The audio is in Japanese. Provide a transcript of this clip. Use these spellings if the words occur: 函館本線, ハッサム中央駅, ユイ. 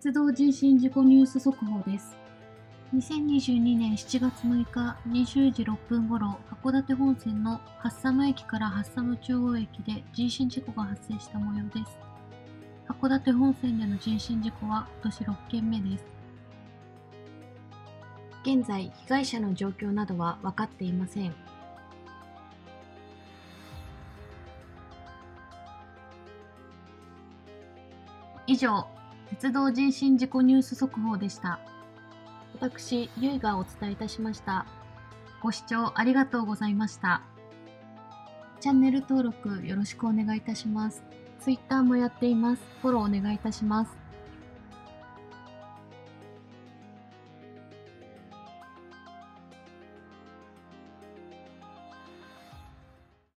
鉄道人身事故ニュース速報です。2022年7月6日20時6分ごろ、函館本線のハッサム駅からハッサム中央駅で人身事故が発生した模様です。函館本線での人身事故は今年6件目です。現在、被害者の状況などは分かっていません。以上、鉄道人身事故ニュース速報でした。私、ゆいがお伝えいたしました。ご視聴ありがとうございました。チャンネル登録よろしくお願いいたします。Twitter もやっています。フォローお願いいたします。